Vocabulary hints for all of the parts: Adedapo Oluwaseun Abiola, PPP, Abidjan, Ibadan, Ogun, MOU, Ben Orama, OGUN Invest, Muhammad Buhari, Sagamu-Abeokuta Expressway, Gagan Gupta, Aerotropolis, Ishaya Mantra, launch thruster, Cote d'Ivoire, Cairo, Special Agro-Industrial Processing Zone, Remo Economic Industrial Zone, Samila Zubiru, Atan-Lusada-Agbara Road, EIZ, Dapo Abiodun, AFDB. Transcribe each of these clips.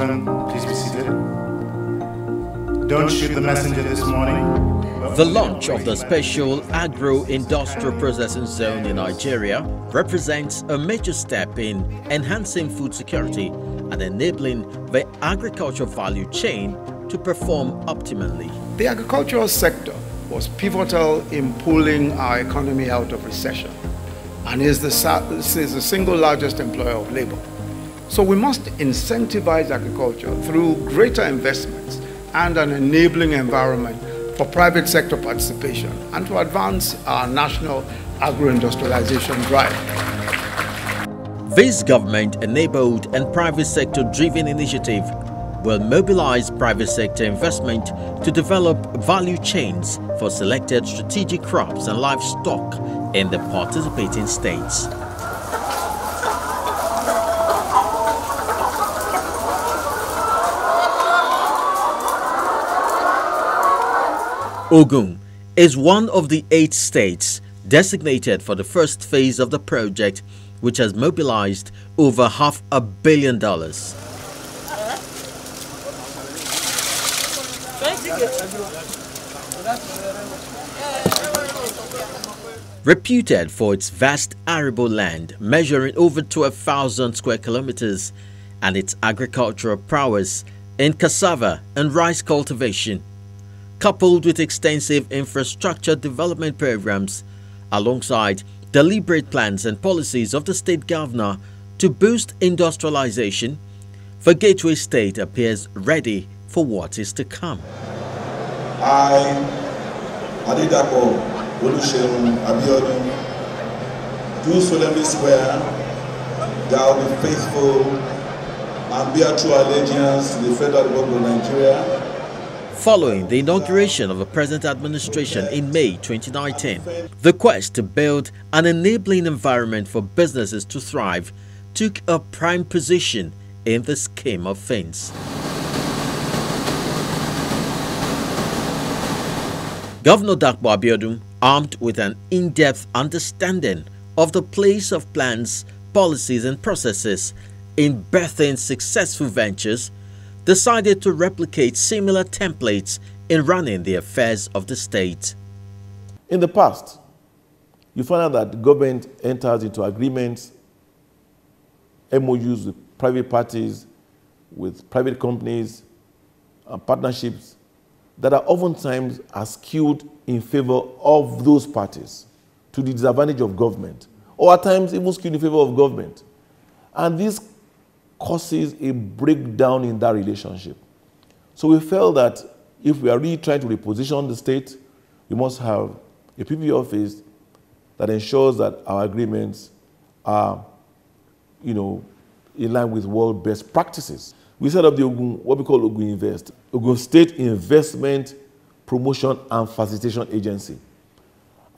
Madam, please be seated. Don't shoot the messenger this morning. The launch of the Special Agro-Industrial Processing Zone in Nigeria represents a major step in enhancing food security and enabling the agriculture value chain to perform optimally. The agricultural sector was pivotal in pulling our economy out of recession and is the single largest employer of labor. So we must incentivize agriculture through greater investments and an enabling environment for private sector participation and to advance our national agro-industrialization drive. This government-enabled and private sector-driven initiative will mobilize private sector investment to develop value chains for selected strategic crops and livestock in the participating states. Ogun is one of the 8 states designated for the first phase of the project, which has mobilized over $500 million. Reputed for its vast arable land measuring over 12,000 square kilometers and its agricultural prowess in cassava and rice cultivation, coupled with extensive infrastructure development programs, alongside deliberate plans and policies of the state governor to boost industrialization, the Gateway State appears ready for what is to come. I, Adedapo Oluwaseun Abiola, do solemnly swear that I will be faithful and bear true allegiance to the Federal Republic of Nigeria. Following the inauguration of the present administration in May 2019, the quest to build an enabling environment for businesses to thrive took a prime position in the scheme of things. Governor Dapo Abiodun, armed with an in-depth understanding of the place of plans, policies and processes in birthing successful ventures, decided to replicate similar templates in running the affairs of the state. In the past, you find out that government enters into agreements, MOUs with private parties, with private companies, and partnerships that are oftentimes skewed in favor of those parties to the disadvantage of government, or at times even skewed in favor of government. And these causes a breakdown in that relationship. So we felt that if we are really trying to reposition the state, we must have a PPP office that ensures that our agreements are, in line with world best practices. We set up the Ogun, what we call OGUN Invest, Ogun State Investment Promotion and Facilitation Agency.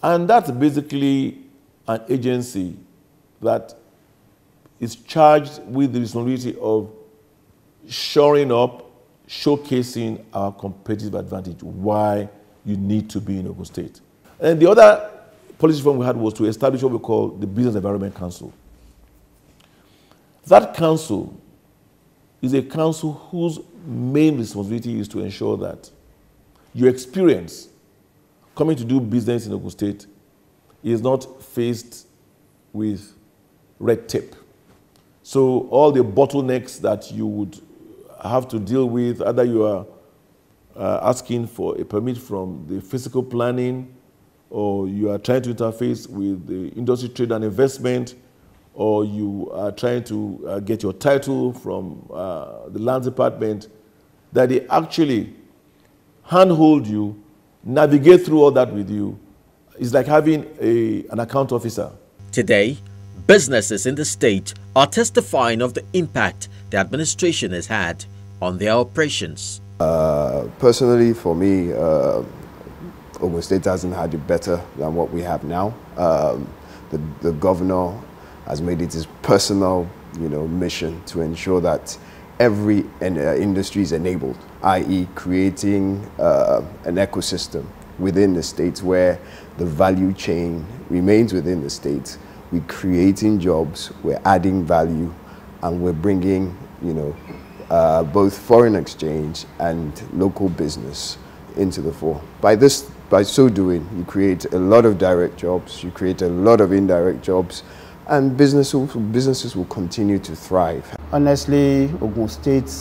And that's basically an agency that is charged with the responsibility of shoring up, showcasing our competitive advantage, why you need to be in Ogun State. And the other policy reform we had was to establish what we call the Business Environment Council. That council is a council whose main responsibility is to ensure that your experience coming to do business in Ogun State is not faced with red tape. So all the bottlenecks that you would have to deal with, either you are asking for a permit from the physical planning, or you are trying to interface with the industry, trade and investment, or you are trying to get your title from the lands department, that they actually handhold you, navigate through all that with you. It's like having an account officer. Today, businesses in the state are testifying of the impact the administration has had on their operations. Personally, for me, Ogun State hasn't had it better than what we have now. The governor has made it his personal, mission to ensure that every industry is enabled, i.e. creating an ecosystem within the state where the value chain remains within the state. We're creating jobs, we're adding value, and we're bringing both foreign exchange and local business into the fore. By so doing, you create a lot of direct jobs, you create a lot of indirect jobs, and businesses will continue to thrive. Honestly, Ogun State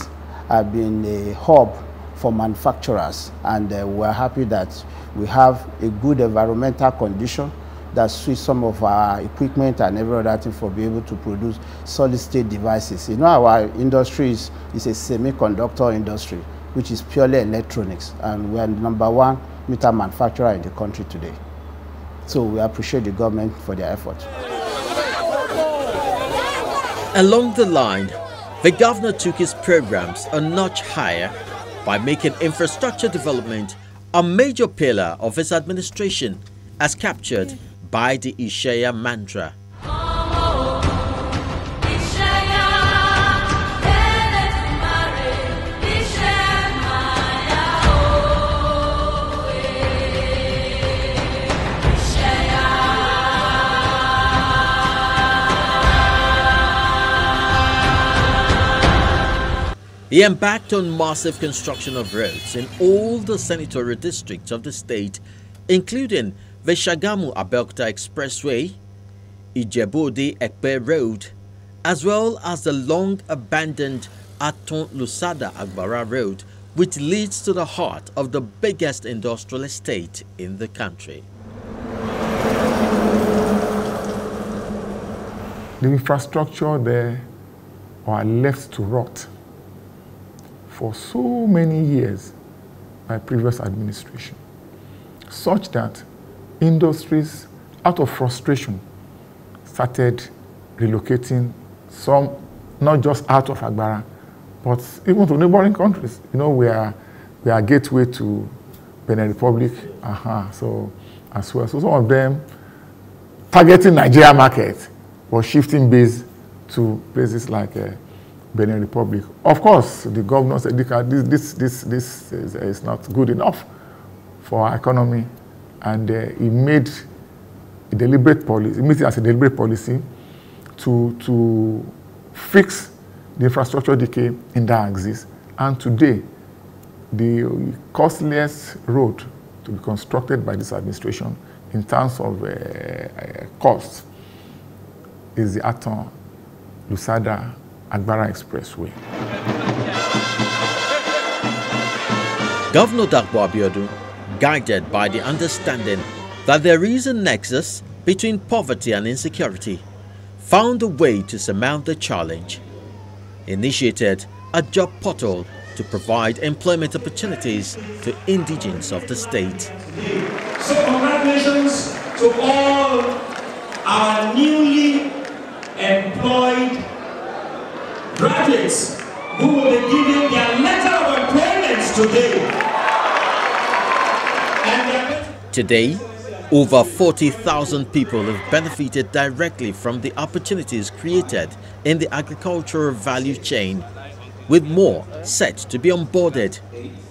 have been a hub for manufacturers, and we're happy that we have a good environmental condition that suits some of our equipment and every other thing for being able to produce solid-state devices. You know, our industry is a semiconductor industry, which is purely electronics, and we are the #1 meter manufacturer in the country today. So we appreciate the government for their effort. Along the line, the governor took his programs a notch higher by making infrastructure development a major pillar of his administration, as captured by the Ishaya Mantra. He embarked on massive construction of roads in all the senatorial districts of the state, including the Sagamu-Abeokuta Expressway, Ijebodi-Ekpe Road, as well as the long-abandoned Atan-Lusada-Agbara Road, which leads to the heart of the biggest industrial estate in the country. The infrastructure there are left to rot for so many years by previous administration, such that industries, out of frustration, started relocating some, not just out of Agbara, but even to neighboring countries. You know, we are a gateway to Benin Republic, so as well. So some of them, targeting Nigeria market, or shifting base to places like Benin Republic. Of course, the governor said, this is not good enough for our economy. And he made a deliberate policy, he made it as a deliberate policy to fix the infrastructure decay in that axis. And today, the costliest road to be constructed by this administration in terms of cost is the Atan-Lusada-Agbara Expressway. Governor Dapo Abiodun, guided by the understanding that there is a nexus between poverty and insecurity, found a way to surmount the challenge. Initiated a job portal to provide employment opportunities to indigents of the state. So congratulations to all our newly employed graduates who will be giving their letter of employment today. Today, over 40,000 people have benefited directly from the opportunities created in the agricultural value chain, with more set to be onboarded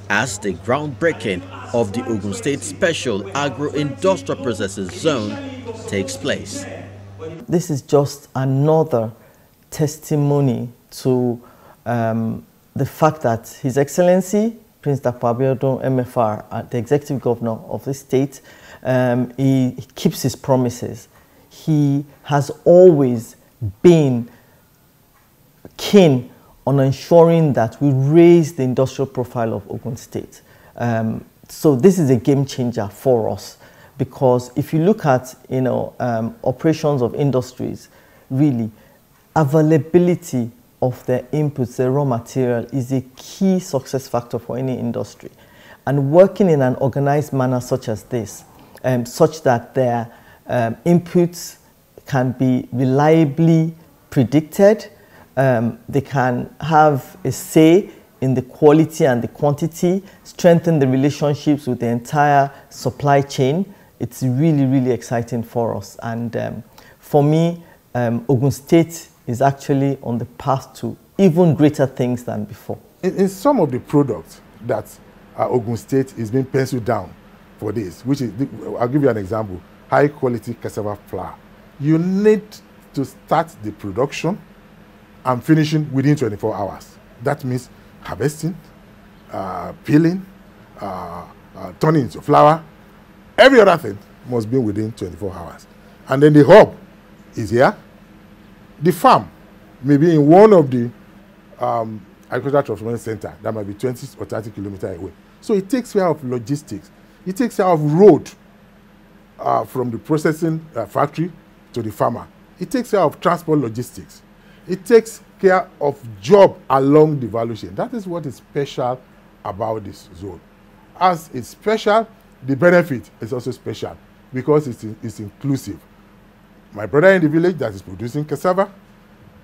as the groundbreaking of the Ogun State Special Agro-Industrial Processing Zone takes place. This is just another testimony to the fact that His Excellency Prince Dapo Abiodun, MFR, the executive governor of the state, he keeps his promises. He has always been keen on ensuring that we raise the industrial profile of Ogun State. So this is a game changer for us, because if you look at operations of industries, really, availability of their inputs, their raw material, is a key success factor for any industry. And working in an organized manner such as this, such that their inputs can be reliably predicted, they can have a say in the quality and the quantity, strengthen the relationships with the entire supply chain. It's really, really exciting for us. And for me, Ogun State is actually on the path to even greater things than before. In some of the products that Ogun State is being penciled down for this, which is, I'll give you an example, high quality cassava flour. You need to start the production and finishing within 24 hours. That means harvesting, peeling, turning into flour. Every other thing must be within 24 hours. And then the hub is here. The farm may be in one of the agricultural transformation center that might be 20 or 30 kilometers away. So it takes care of logistics. It takes care of road from the processing factory to the farmer. It takes care of transport logistics. It takes care of job along the value chain. That is what is special about this zone. As it's special, the benefit is also special because it's inclusive. My brother in the village that is producing cassava,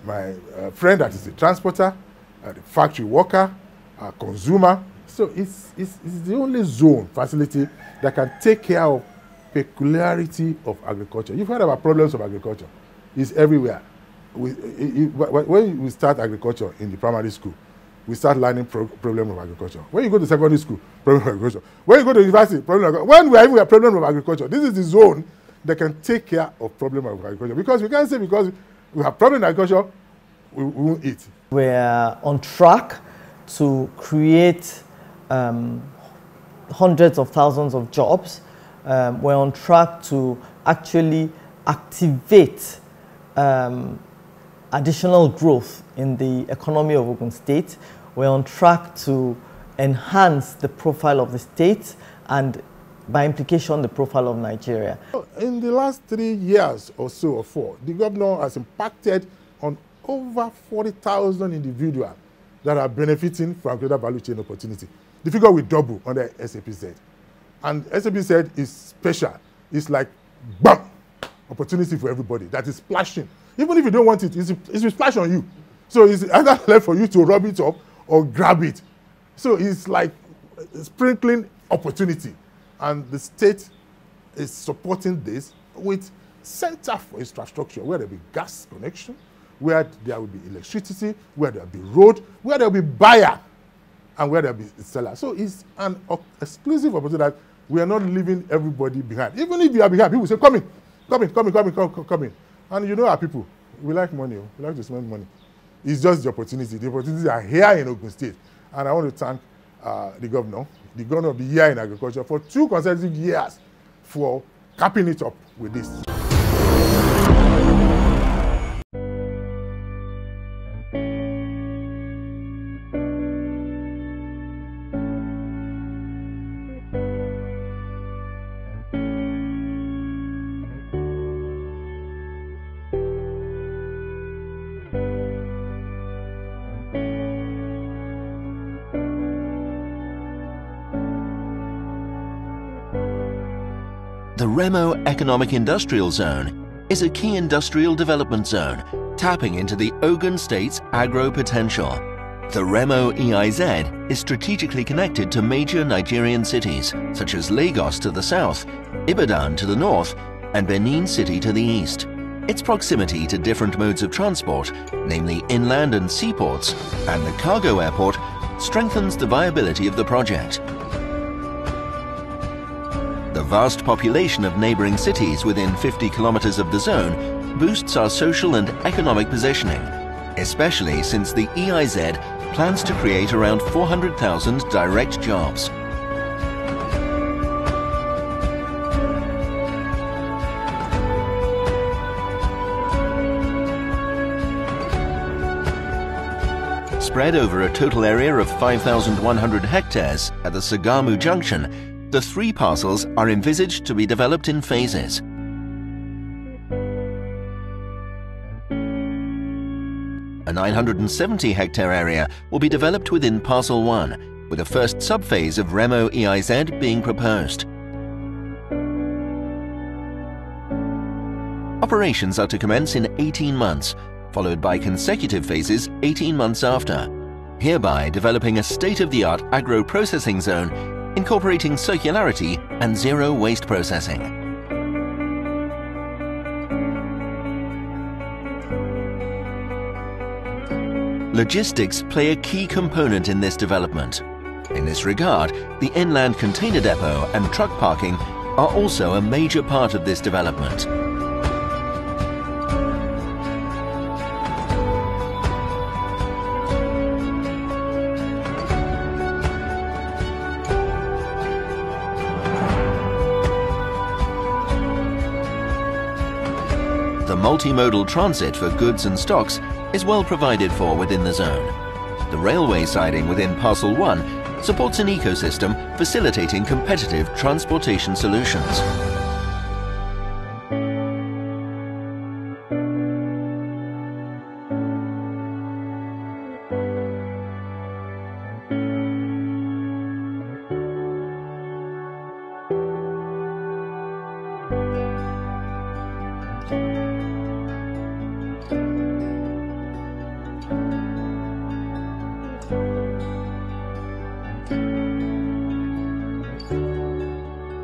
my friend that is a transporter, the factory worker, a consumer. So it's the only zone facility that can take care of peculiarity of agriculture. You've heard about problems of agriculture. It's everywhere. When we start agriculture in the primary school, we start learning problem of agriculture. When you go to secondary school, problem of agriculture. When you go to university, problem of agriculture. When we are having a problem of agriculture, this is the zone that can take care of problem of agriculture. Because we can't say because we have problem in agriculture, we won't eat. We're on track to create hundreds of thousands of jobs. We're on track to actually activate additional growth in the economy of Ogun State. We're on track to enhance the profile of the state and by implication the profile of Nigeria. In the last 3 years or so or four, the governor has impacted on over 40,000 individuals that are benefiting from greater value chain opportunity. The figure will double under SAPZ. And SAPZ is special. It's like, bam, opportunity for everybody that is splashing. Even if you don't want it, it will splash on you. So it's either left for you to rub it up or grab it. So it's like sprinkling opportunity. And the state is supporting this with center for infrastructure, where there will be gas connection, where there will be electricity, where there will be road, where there will be buyer, and where there will be seller. So it's an exclusive opportunity that we are not leaving everybody behind. Even if you are behind, people say, come in, come in, come in, come in, come in. And you know our people, we like money, we like to spend money. It's just the opportunity. The opportunities are here in Ogun State. And I want to thank the governor of the year in agriculture, for 2 consecutive years for capping it up with this. The Remo Economic Industrial Zone is a key industrial development zone tapping into the Ogun State's agro potential. The Remo EIZ is strategically connected to major Nigerian cities such as Lagos to the south, Ibadan to the north, and Benin City to the east. Its proximity to different modes of transport, namely inland and seaports, and the cargo airport, strengthens the viability of the project. The vast population of neighboring cities within 50 kilometers of the zone boosts our social and economic positioning, especially since the EIZ plans to create around 400,000 direct jobs. Spread over a total area of 5,100 hectares at the Sagamu Junction, the 3 parcels are envisaged to be developed in phases. A 970-hectare area will be developed within Parcel 1, with a first subphase of Remo EIZ being proposed. Operations are to commence in 18 months, followed by consecutive phases 18 months after, hereby developing a state-of-the-art agro-processing zone incorporating circularity and zero-waste processing. Logistics play a key component in this development. In this regard, the inland container depot and truck parking are also a major part of this development. the multimodal transit for goods and stocks is well provided for within the zone. The railway siding within Parcel 1 supports an ecosystem facilitating competitive transportation solutions.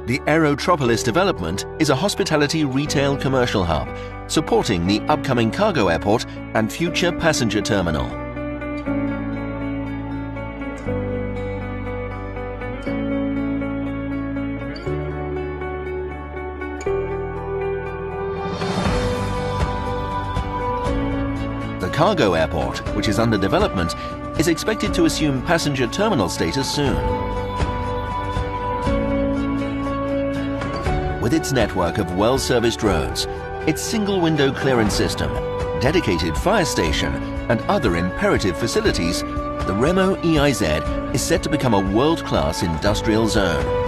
The Aerotropolis development is a hospitality retail commercial hub, supporting the upcoming cargo airport and future passenger terminal. The cargo airport, which is under development, is expected to assume passenger terminal status soon. With its network of well-serviced roads, its single-window clearance system, dedicated fire station, and other imperative facilities, the Remo EIZ is set to become a world-class industrial zone.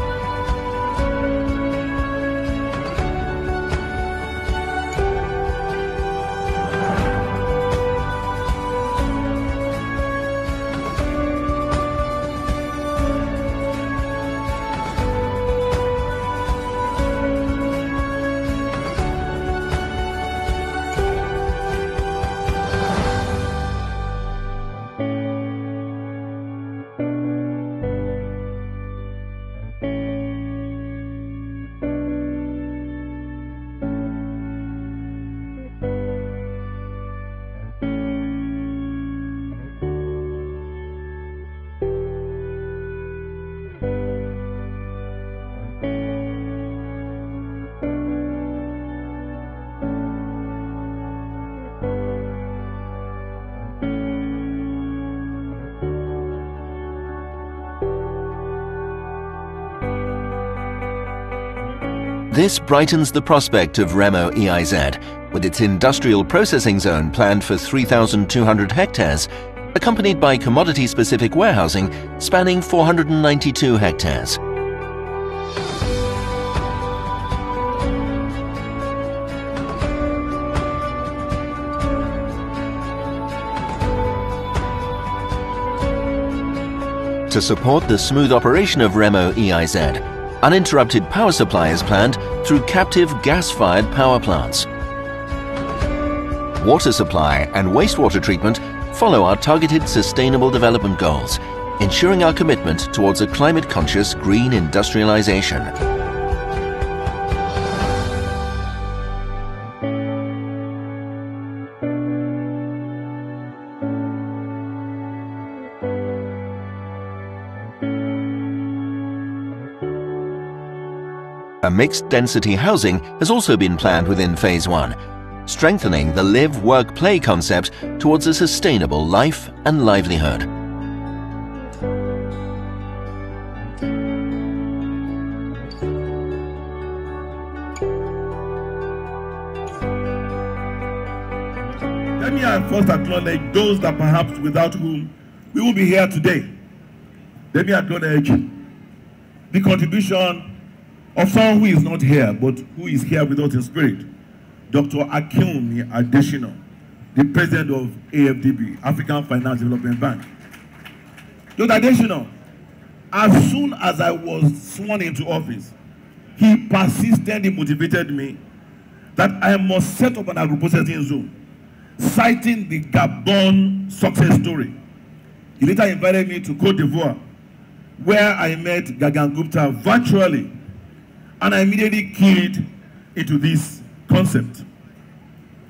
This brightens the prospect of Remo EIZ, with its industrial processing zone planned for 3,200 hectares, accompanied by commodity-specific warehousing spanning 492 hectares. To support the smooth operation of Remo EIZ, uninterrupted power supply is planned through captive gas-fired power plants. Water supply and wastewater treatment follow our targeted sustainable development goals, ensuring our commitment towards a climate-conscious green industrialization. A mixed-density housing has also been planned within Phase 1, strengthening the live-work-play concept towards a sustainable life and livelihood. Let me first acknowledge those that perhaps without whom we will be here today. Let me acknowledge the contribution of someone who is not here, but who is here with us in spirit, Dr. Akinwumi Adesina, the president of AFDB, African Finance Development Bank. Dr. Adesina, as soon as I was sworn into office, he persistently motivated me that I must set up an agro-processing zone, citing the Gabon success story. He later invited me to Cote d'Ivoire, where I met Gagan Gupta virtually, and I immediately keyed into this concept.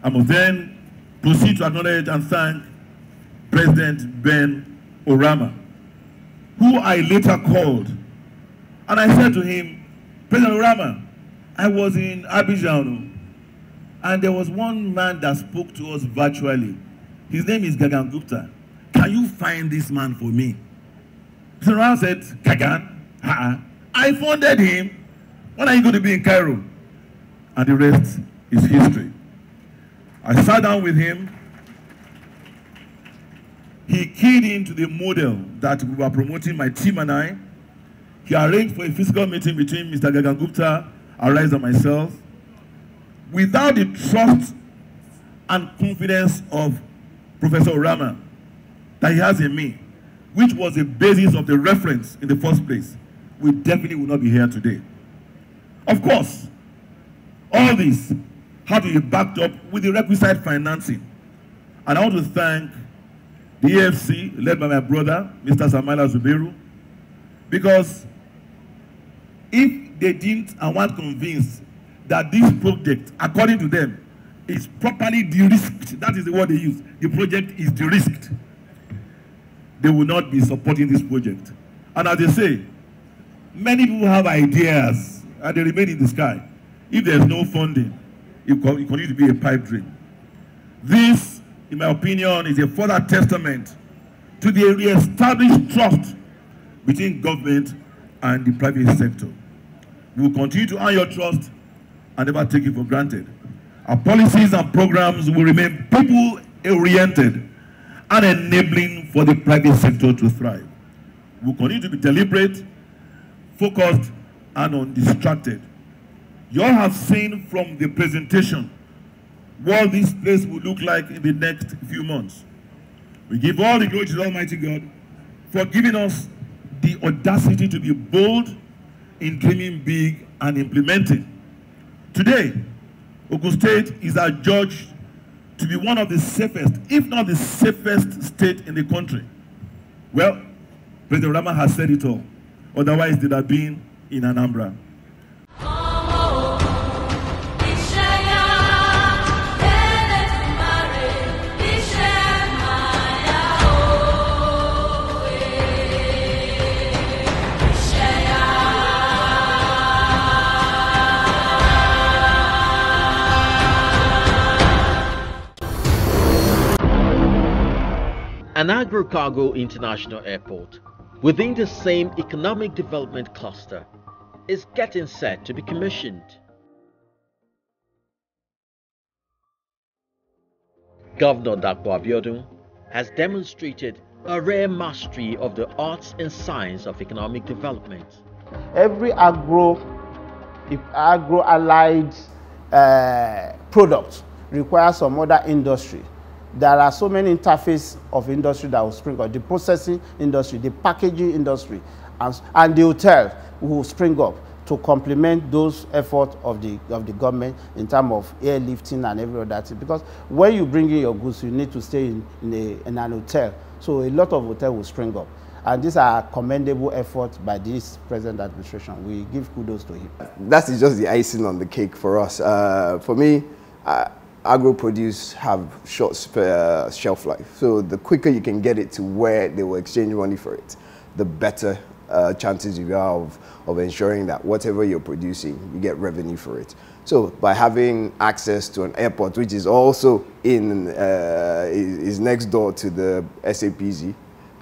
I must then proceed to acknowledge and thank President Ben Orama, who I later called. And I said to him, President Orama, I was in Abidjan, and there was one man that spoke to us virtually. His name is Gagan Gupta. Can you find this man for me? President Orama said, Gagan? I funded him. When are you going to be in Cairo? And the rest is history. I sat down with him. He keyed into the model that we were promoting, my team and I. He arranged for a physical meeting between Mr. Gagan Gupta, Arise, and myself. Without the trust and confidence of Professor Orama that he has in me, which was the basis of the reference in the first place, we definitely would not be here today. Of course, all this had to be backed up with the requisite financing. And I want to thank the AFC, led by my brother, Mr. Samila Zubiru, because if they didn't and weren't convinced that this project, according to them, is properly de-risked, that is the word they use, the project is de-risked, they will not be supporting this project. And as they say, many people have ideas and they remain in the sky. If there's no funding, it continues to be a pipe dream. This, in my opinion, is a further testament to the re-established trust between government and the private sector. We will continue to earn your trust and never take it for granted. Our policies and programs will remain people-oriented and enabling for the private sector to thrive. We'll continue to be deliberate, focused, and undistracted. You all have seen from the presentation what this place will look like in the next few months. We give all the glory to the Almighty God for giving us the audacity to be bold in dreaming big and implementing. Today, Ogun State is adjudged to be one of the safest, if not the safest state in the country. Well, President Rama has said it all. Otherwise, they'd have been in Anambra. An Agro-Cargo International Airport within the same economic development cluster is getting set to be commissioned. Governor Dapo Abiodun has demonstrated a rare mastery of the arts and science of economic development. Every agro-allied product requires some other industry. There are so many interfaces of industry that will spring up. The processing industry, the packaging industry, and the hotel will spring up to complement those efforts of the government in terms of airlifting and every other thing. Because when you bring in your goods, you need to stay in an hotel. So a lot of hotels will spring up. And these are commendable efforts by this present administration. We give kudos to him. That is just the icing on the cake for us. For me, agro-produce have short shelf life, so the quicker you can get it to where they will exchange money for it, the better chances you have of ensuring that whatever you're producing, you get revenue for it. So by having access to an airport, which is also is next door to the SAPZ,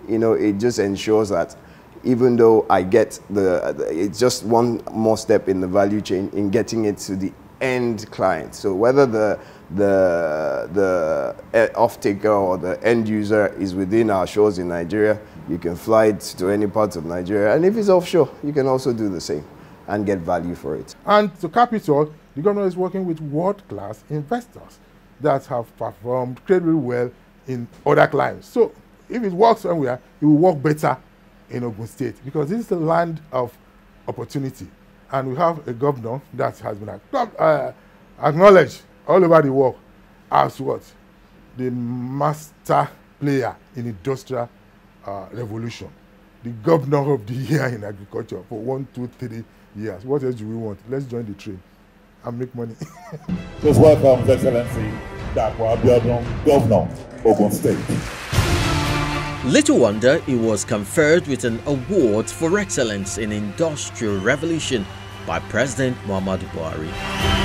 you know, it just ensures that even though I get it's just one more step in the value chain in getting it to the end client. So whether the off-taker or the end user is within our shores in Nigeria, you can fly it to any part of Nigeria. And if it's offshore, you can also do the same and get value for it. And to cap it all, the government is working with world-class investors that have performed incredibly well in other climes. So if it works somewhere, it will work better in Ogun State, because this is a land of opportunity. And we have a governor that has been acknowledged all over the world as what? The master player in industrial revolution. The governor of the year in agriculture for 1, 2, 3 years. What else do we want? Let's join the train and make money. Please welcome His Excellency Dapo Abiodun, Governor of Ogun State. Little wonder he was conferred with an award for excellence in industrial revolution by President Muhammad Buhari.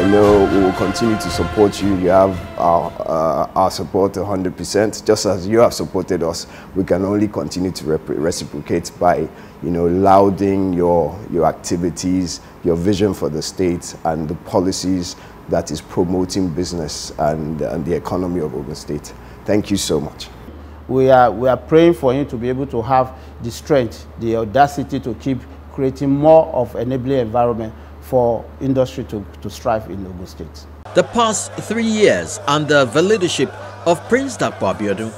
I know we will continue to support you. You have our support 100%. Just as you have supported us, we can only continue to reciprocate by, lauding your activities, your vision for the state, and the policies that is promoting business and the economy of Ogun State. Thank you so much. We are praying for him to be able to have the strength, the audacity to keep creating more of an enabling environment for industry to strive in Ogun State. The past 3 years under the leadership of Prince Dapo Abiodun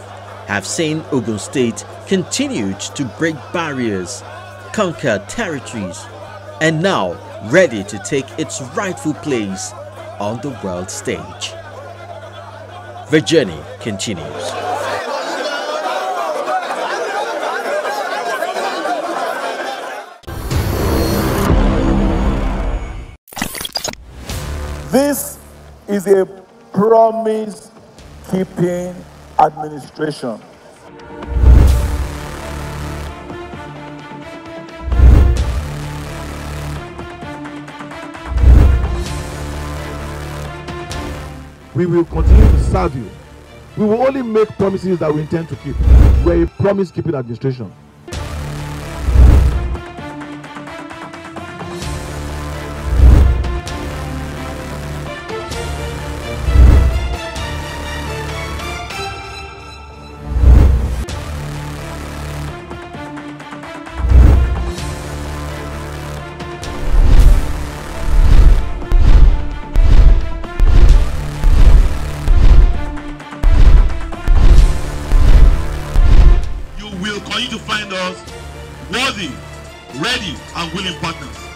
have seen Ogun State continue to break barriers, conquer territories, and now ready to take its rightful place on the world stage. The journey continues. This is a promise-keeping administration. We will continue to serve you. We will only make promises that we intend to keep. We're a promise-keeping administration. Worthy, ready, and willing partners.